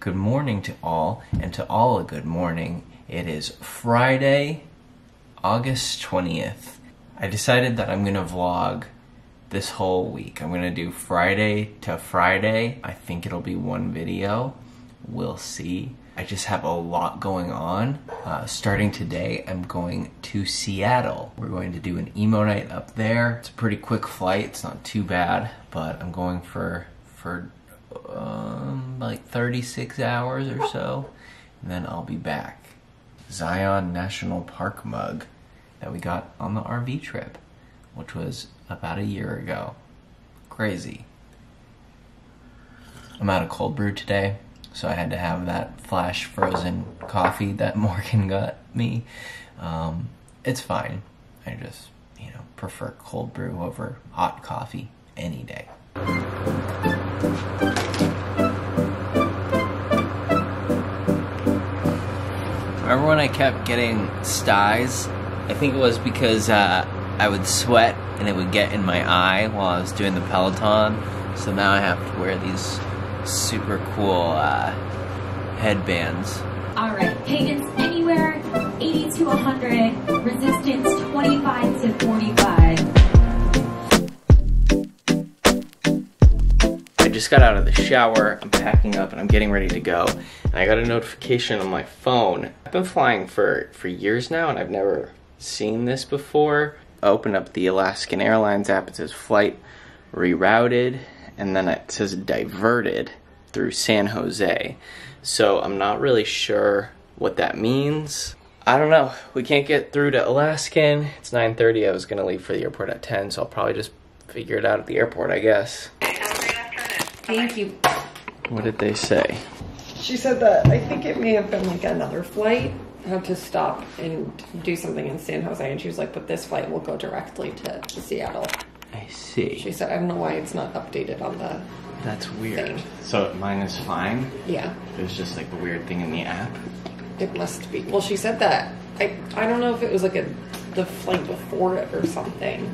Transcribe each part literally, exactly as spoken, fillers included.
Good morning to all, and to all a good morning. It is Friday, August twentieth. I decided that I'm gonna vlog this whole week. I'm gonna do Friday to Friday. I think it'll be one video. We'll see. I just have a lot going on. Uh, starting today, I'm going to Seattle. We're going to do an emo night up there. It's a pretty quick flight. It's not too bad, but I'm going for for. Um, like thirty-six hours or so, and then I'll be back. Zion National Park mug that we got on the R V trip, which was about a year ago. Crazy. I'm out of cold brew today, so I had to have that flash frozen coffee that Morgan got me. Um, it's fine. I just, you know, prefer cold brew over hot coffee any day. Remember when I kept getting styes? I think it was because uh, I would sweat and it would get in my eye while I was doing the Peloton. So now I have to wear these super cool uh, headbands. All right, pagans anywhere, eighty to one hundred, resistance twenty-five to forty-five. I just got out of the shower, I'm packing up and I'm getting ready to go, and I got a notification on my phone. I've been flying for, for years now and I've never seen this before. I opened up the Alaskan Airlines app, it says flight rerouted, and then it says diverted through San Jose. So I'm not really sure what that means. I don't know, we can't get through to Alaskan. It's nine thirty, I was gonna leave for the airport at ten, so I'll probably just figure it out at the airport, I guess. Thank you. What did they say? She said that I think it may have been like another flight. I had to stop and do something in San Jose, and she was like, but this flight will go directly to Seattle. I see. She said, I don't know why it's not updated on the That's weird. Thing. So mine is fine? Yeah. It was just like a weird thing in the app? It must be. Well, she said that. I, I don't know if it was like a the flight before it or something,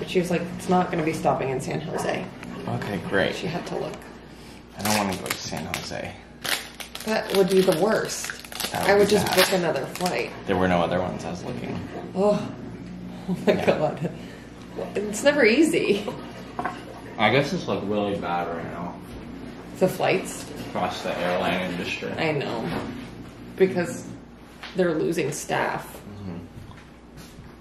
but she was like, it's not going to be stopping in San Jose. Okay, great. She had to look. I don't want to go to San Jose. That would be the worst. Would I would just bad. book another flight. There were no other ones. I was looking. Oh, oh my yeah. God. It's never easy. I guess it's like really bad right now. The flights? Across the airline industry. I know. Because they're losing staff. Mm-hmm.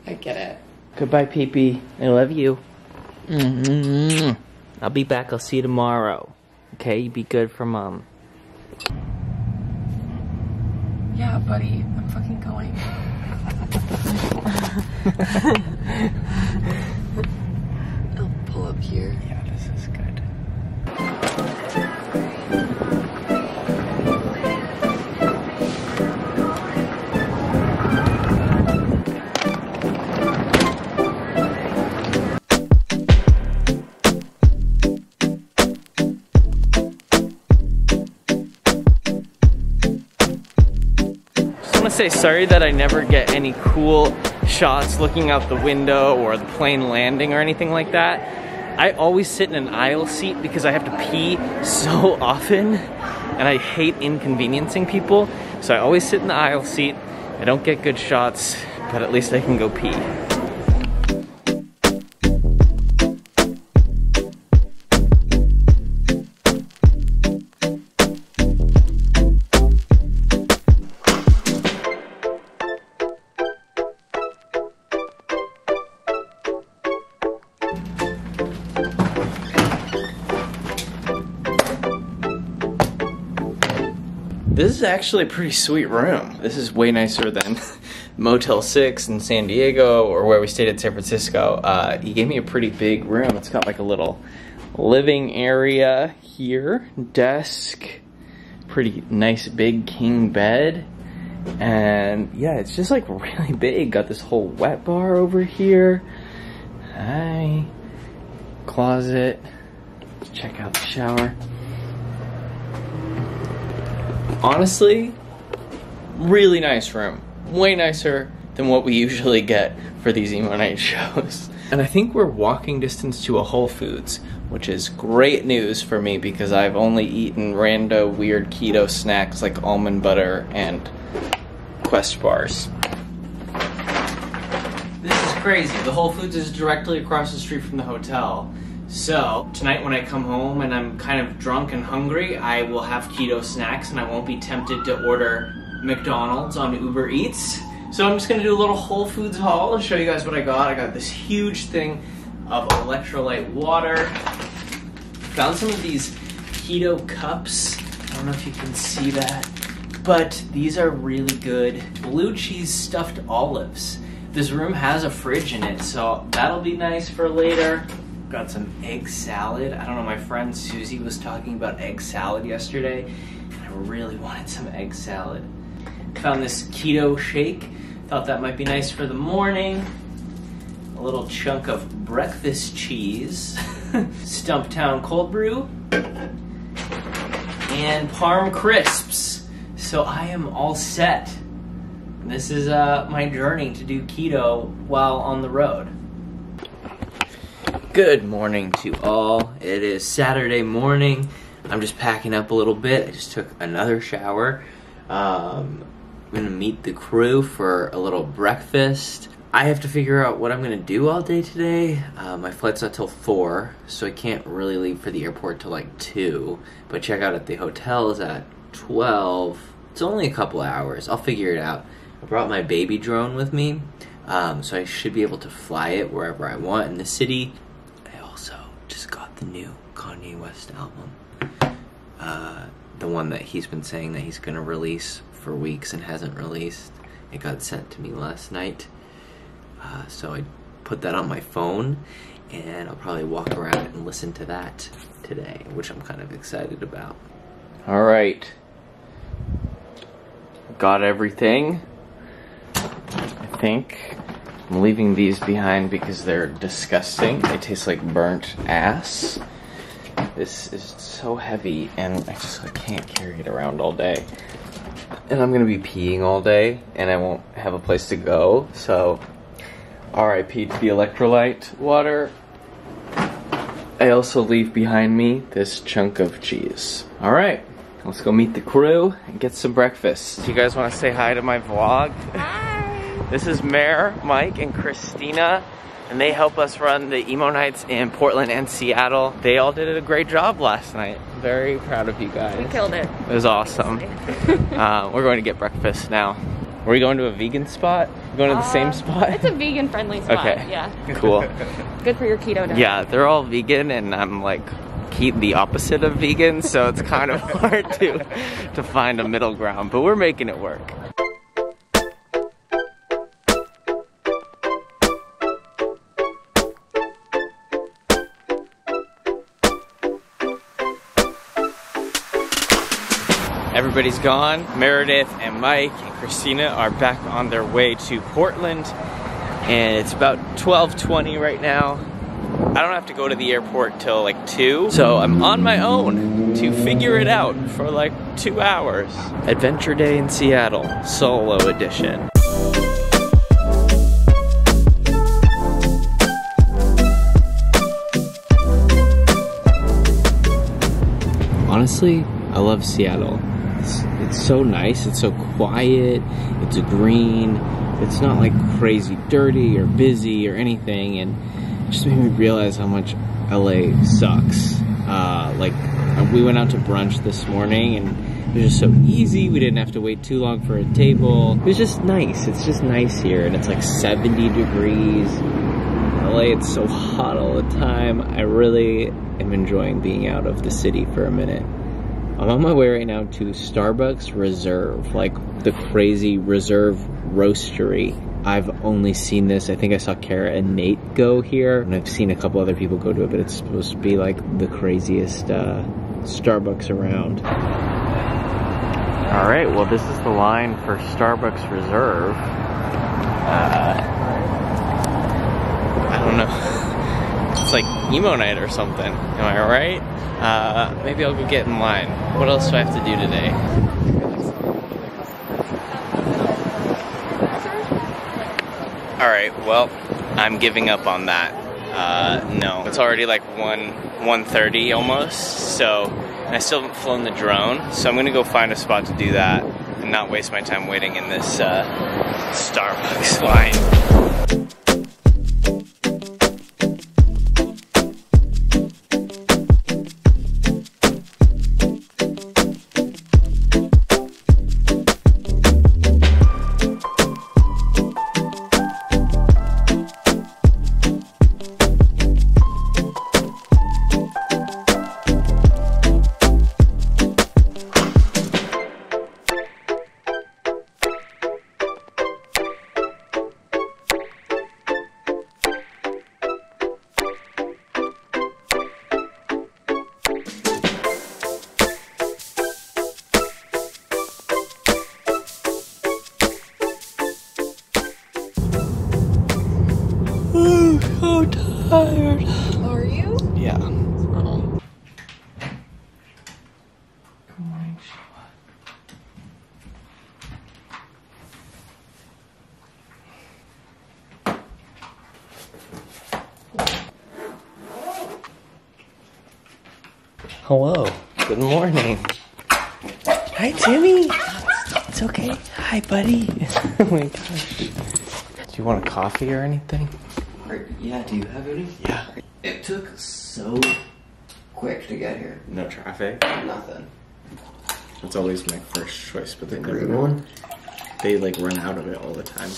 I get it. Goodbye, Pee-Pee. I love you. Mm-hmm. I'll be back, I'll see you tomorrow. Okay, you be good for mom. Yeah, buddy, I'm fucking going. I'll pull up here. Yeah, this is good. Say sorry that I never get any cool shots looking out the window or the plane landing or anything like that. I always sit in an aisle seat because I have to pee so often and I hate inconveniencing people. So I always sit in the aisle seat. I don't get good shots, but at least I can go pee. This is actually a pretty sweet room. This is way nicer than Motel six in San Diego or where we stayed in San Francisco. Uh, he gave me a pretty big room. It's got like a little living area here, desk, pretty nice big king bed. And yeah, it's just like really big. Got this whole wet bar over here. Hi. Closet. Let's check out the shower. Honestly, really nice room. Way nicer than what we usually get for these emo night shows. And I think we're walking distance to a Whole Foods, which is great news for me because I've only eaten rando weird keto snacks like almond butter and Quest bars. This is crazy. The Whole Foods is directly across the street from the hotel. So tonight when I come home and I'm kind of drunk and hungry, I will have keto snacks and I won't be tempted to order McDonald's on Uber Eats. So I'm just gonna do a little Whole Foods haul and show you guys what I got. I got this huge thing of electrolyte water. Found some of these keto cups. I don't know if you can see that, but these are really good. Blue cheese stuffed olives. This room has a fridge in it, so that'll be nice for later. Got some egg salad. I don't know, my friend Susie was talking about egg salad yesterday, and I really wanted some egg salad. Found this keto shake. Thought that might be nice for the morning. A little chunk of breakfast cheese. Stumptown cold brew. And Parm crisps. So I am all set. This is uh, my journey to do keto while on the road. Good morning to all. It is Saturday morning. I'm just packing up a little bit. I just took another shower. Um, I'm gonna meet the crew for a little breakfast. I have to figure out what I'm gonna do all day today. Uh, my flight's not till four, so I can't really leave for the airport till like two. But check out at the hotel is at twelve. It's only a couple hours. I'll figure it out. I brought my baby drone with me, um, so I should be able to fly it wherever I want in the city. Just got the new Kanye West album, uh, the one that he's been saying that he's going to release for weeks and hasn't released. It got sent to me last night, uh, so I put that on my phone, and I'll probably walk around and listen to that today, which I'm kind of excited about. All right, got everything, I think. I'm leaving these behind because they're disgusting. They taste like burnt ass. This is so heavy and I just I can't carry it around all day. And I'm gonna be peeing all day and I won't have a place to go. So R I P to the electrolyte water. I also leave behind me this chunk of cheese. All right, let's go meet the crew and get some breakfast. You guys wanna say hi to my vlog? Hi. This is Mare, Mike, and Christina, and they help us run the Emo Nights in Portland and Seattle. They all did a great job last night. Very proud of you guys. We killed it. It was awesome. uh, we're going to get breakfast now. Were we going to a vegan spot? We're going to uh, the same spot? It's a vegan-friendly spot, okay. Yeah. Cool. Good for your keto diet. Yeah, they're all vegan, and I'm like keep the opposite of vegan, so it's kind of hard to, to find a middle ground, but we're making it work. Everybody's gone. Meredith and Mike and Christina are back on their way to Portland, and it's about twelve twenty right now. I don't have to go to the airport till like two, so I'm on my own to figure it out for like two hours. Adventure Day in Seattle, solo edition. Honestly, I love Seattle. It's, it's so nice, it's so quiet, it's green, it's not like crazy dirty or busy or anything, and it just made me realize how much L A sucks. Uh, like, we went out to brunch this morning and it was just so easy, we didn't have to wait too long for a table. It was just nice, it's just nice here, and it's like seventy degrees. In L A, it's so hot all the time. I really am enjoying being out of the city for a minute. I'm on my way right now to Starbucks Reserve, like the crazy Reserve Roastery. I've only seen this, I think I saw Kara and Nate go here, and I've seen a couple other people go to it, but it's supposed to be like the craziest uh, Starbucks around. All right, well this is the line for Starbucks Reserve. Uh, I don't know. It's like emo night or something, am I right? Uh, maybe I'll go get in line. What else do I have to do today? Alright, well, I'm giving up on that. Uh, no, it's already like one thirty almost, so, and I still haven't flown the drone, so I'm gonna go find a spot to do that and not waste my time waiting in this uh, Starbucks line. Tired. Are you? Yeah. Um. Good morning, Sheila. Hello. Good morning. Hi, Timmy. It's okay. Hi, buddy. Oh my gosh. Do you want a coffee or anything? Yeah, do you have any? Yeah. It took so quick to get here. No traffic? Nothing. That's always my first choice, but the green one, they like run out of it all the time.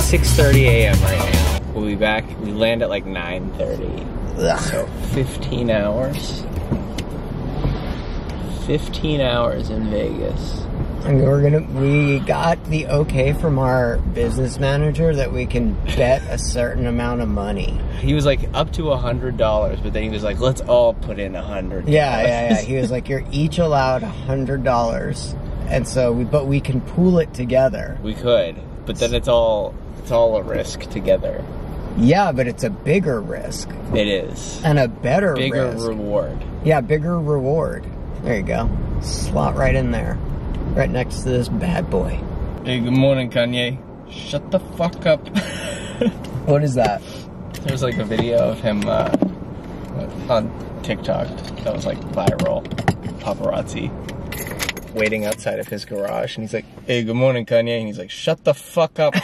six thirty a m right now. We'll be back. We land at like nine thirty. So fifteen hours. fifteen hours in Vegas. And we're gonna, we got the okay from our business manager that we can bet a certain amount of money. He was like up to a hundred dollars, but then he was like, let's all put in a hundred. Yeah, yeah, yeah. He was like, you're each allowed a hundred dollars. And so, we, but we can pool it together. We could, but then it's all, it's all a risk together. Yeah, but it's a bigger risk. It is. And a better risk. Bigger reward. Yeah, bigger reward. There you go. Slot right in there. Right next to this bad boy. Hey, good morning, Kanye. Shut the fuck up. What is that? There's like a video of him uh, on TikTok that was like viral. Paparazzi waiting outside of his garage, and he's like, hey, good morning, Kanye. And he's like, shut the fuck up.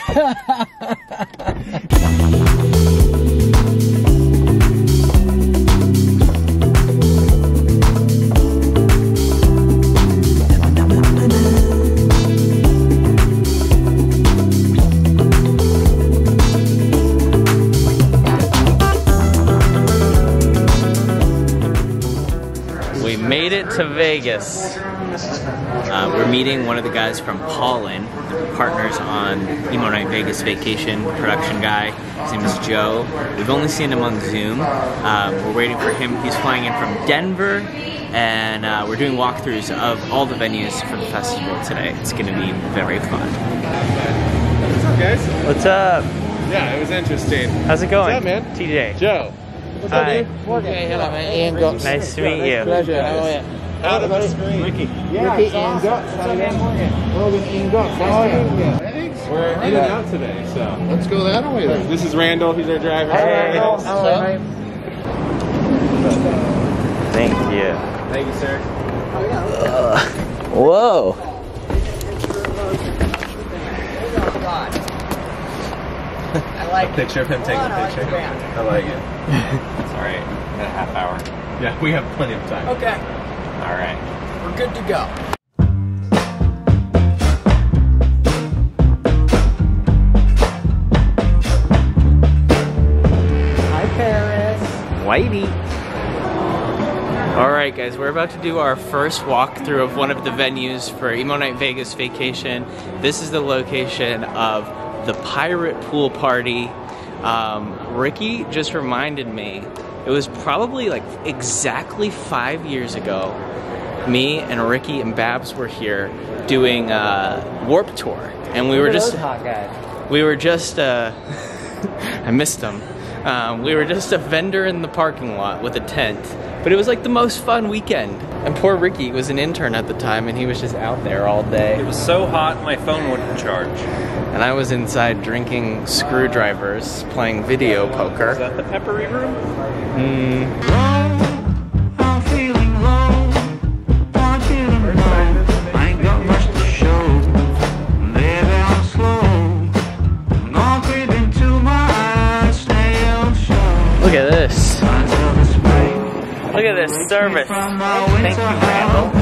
We made it to Vegas. Uh, we're meeting one of the guys from Pollen, the partners on Emo Night Vegas Vacation, production guy. His name is Joe. We've only seen him on Zoom. Uh, we're waiting for him. He's flying in from Denver, and uh, we're doing walkthroughs of all the venues for the festival today. It's going to be very fun. What's up, guys? What's up? Yeah, it was interesting. How's it going? What's up, man? T J. Joe. What's up, dude? Morgan. Hey, hello, man. Nice, nice to meet you. Nice pleasure. How are you? Out of the screen. Ricky. Yeah, Ricky and Guts. How are you? and Guts. We're in and out today, so let's go that way. Then. This is Randall. He's our driver. Hey, Randall. What's up? Thank you. Thank you, sir. Uh, whoa. I like picture of him taking a picture. I like it. It's all right. In a half hour. Yeah, we have plenty of time. Okay. All right. We're good to go. Hi, Paris. Whitey. All right, guys, we're about to do our first walkthrough of one of the venues for Emo Night Vegas Vacation. This is the location of the Pirate Pool Party. Um, Ricky just reminded me, it was probably like exactly five years ago, me and Ricky and Babs were here doing uh, Warp Tour, and we were just hot guys. We were just uh, I missed them. Um, we were just a vendor in the parking lot with a tent, but it was like the most fun weekend. And poor Ricky was an intern at the time, and he was just out there all day. It was so hot, my phone wouldn't charge. And I was inside drinking screwdrivers, playing video poker. Is that the peppery room? Mm. Look at this. Look at this service. Thank you, Randall.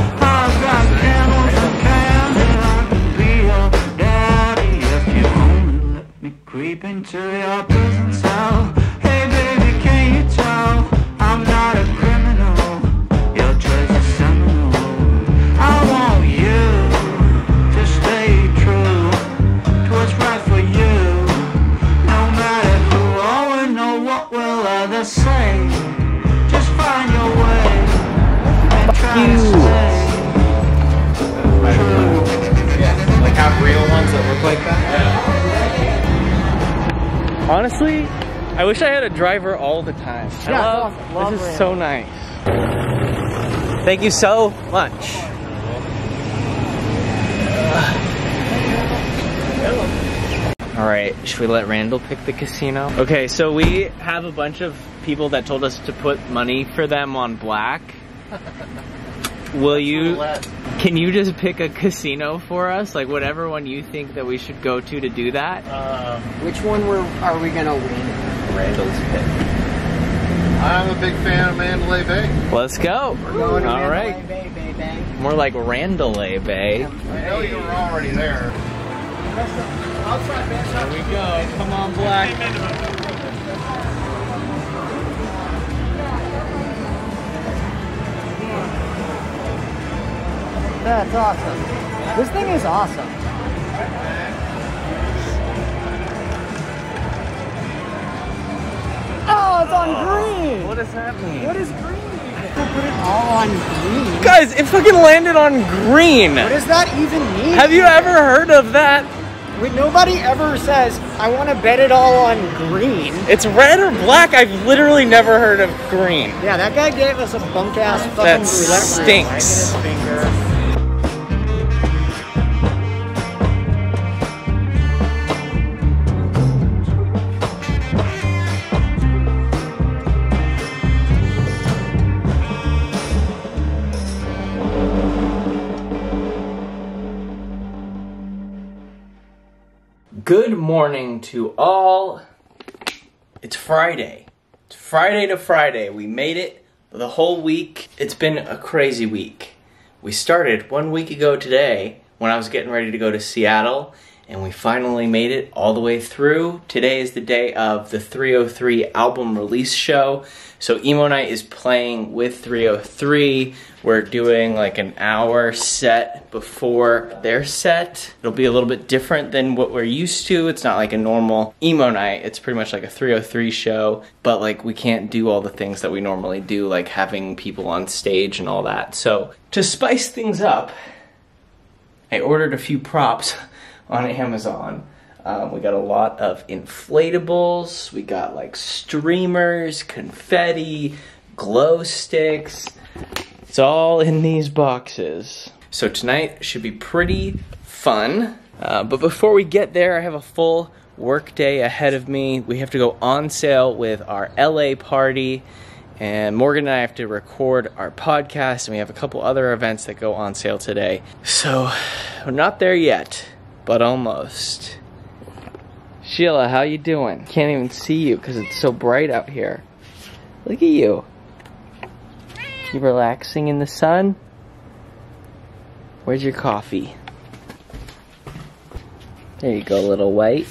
Honestly, I wish I had a driver all the time. I yeah, love, awesome. love this is Randall. So nice. Thank you so much. All right, should we let Randall pick the casino? Okay, so we have a bunch of people that told us to put money for them on black. Will you, can you just pick a casino for us? Like whatever one you think that we should go to to do that? Um, Which one we're, are we gonna win? Randall's pick. I'm a big fan of Mandalay Bay. Let's go. We're going to All Mandalay right. Bay, Bay, Bay. More like Randalay Bay. I know you were already there. There we go, come on black. That's awesome. This thing is awesome. Oh, it's on green! What does that mean? What is green? People put it all on green. Guys, it fucking landed on green! What does that even mean? Have you ever heard of that? Wait, nobody ever says, I want to bet it all on green. It's red or black? I've literally never heard of green. Yeah, that guy gave us a bunk-ass fucking roulette. That stinks. Good morning to all. It's Friday. It's Friday to Friday. We made it the whole week. It's been a crazy week. We started one week ago today when I was getting ready to go to Seattle, and we finally made it all the way through. Today is the day of the three oh three album release show. So Emo Night is playing with three oh three. We're doing like an hour set before their set. It'll be a little bit different than what we're used to. It's not like a normal Emo Night. It's pretty much like a three oh three show, but like we can't do all the things that we normally do, like having people on stage and all that. So to spice things up, I ordered a few props on Amazon. Um, we got a lot of inflatables, we got like streamers, confetti, glow sticks. It's all in these boxes. So tonight should be pretty fun. Uh, but before we get there, I have a full work day ahead of me. We have to go on sale with our L A party. And Morgan and I have to record our podcast. And we have a couple other events that go on sale today. So we're not there yet, but almost. Sheila, how you doing? Can't even see you because it's so bright out here. Look at you. You relaxing in the sun? Where's your coffee? There you go, little white.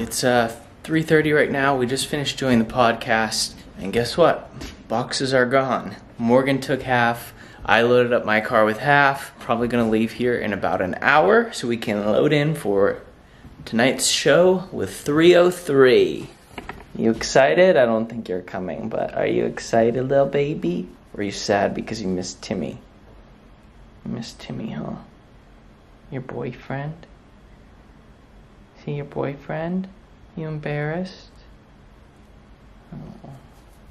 It's uh, three thirty right now. We just finished doing the podcast. And guess what? Boxes are gone. Morgan took half. I loaded up my car with half. Probably gonna leave here in about an hour so we can load in for tonight's show with three oh three. You excited? I don't think you're coming, but are you excited, little baby? Were you sad because you missed Timmy? You missed Timmy, huh? Your boyfriend? See your boyfriend? You embarrassed? Oh.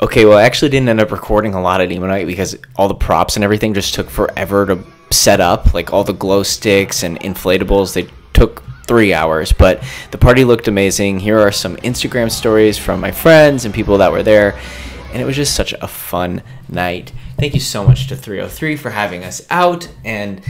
Okay, well, I actually didn't end up recording a lot at Emo Night because all the props and everything just took forever to set up. Like, all the glow sticks and inflatables, they took three hours. But the party looked amazing. Here are some Instagram stories from my friends and people that were there. And it was just such a fun night. Thank you so much to three oh three for having us out. And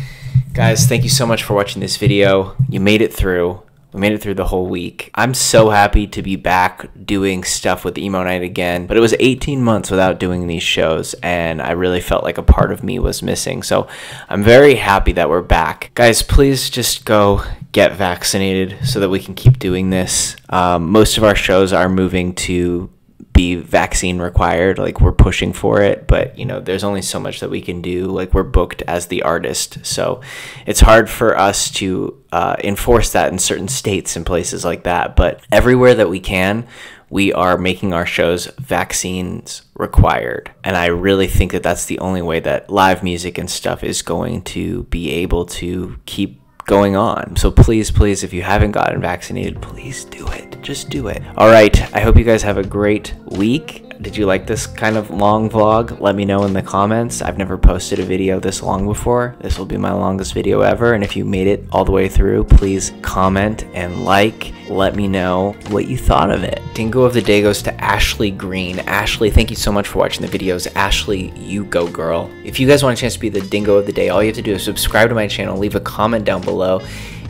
guys, thank you so much for watching this video. You made it through. We made it through the whole week. I'm so happy to be back doing stuff with Emo Night again, but it was eighteen months without doing these shows, and I really felt like a part of me was missing. So I'm very happy that we're back. Guys, please just go get vaccinated so that we can keep doing this. Um, most of our shows are moving to be vaccine required. Like, we're pushing for it, but you know, there's only so much that we can do. Like, we're booked as the artist, so it's hard for us to uh, enforce that in certain states and places like that. But everywhere that we can, we are making our shows vaccines required, and I really think that that's the only way that live music and stuff is going to be able to keep going on. So please, please, if you haven't gotten vaccinated, please do it. Just do it. All right. I hope you guys have a great week. Did you like this kind of long vlog? Let me know in the comments. I've never posted a video this long before. This will be my longest video ever. And if you made it all the way through, please comment and like. Let me know what you thought of it. Dingo of the day goes to Ashley Green. Ashley, thank you so much for watching the videos. Ashley, you go, girl. If you guys want a chance to be the Dingo of the day, all you have to do is subscribe to my channel, leave a comment down below,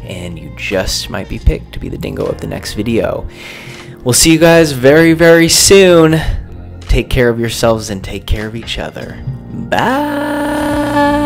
and you just might be picked to be the Dingo of the next video. We'll see you guys very, very soon. Take care of yourselves and take care of each other. Bye.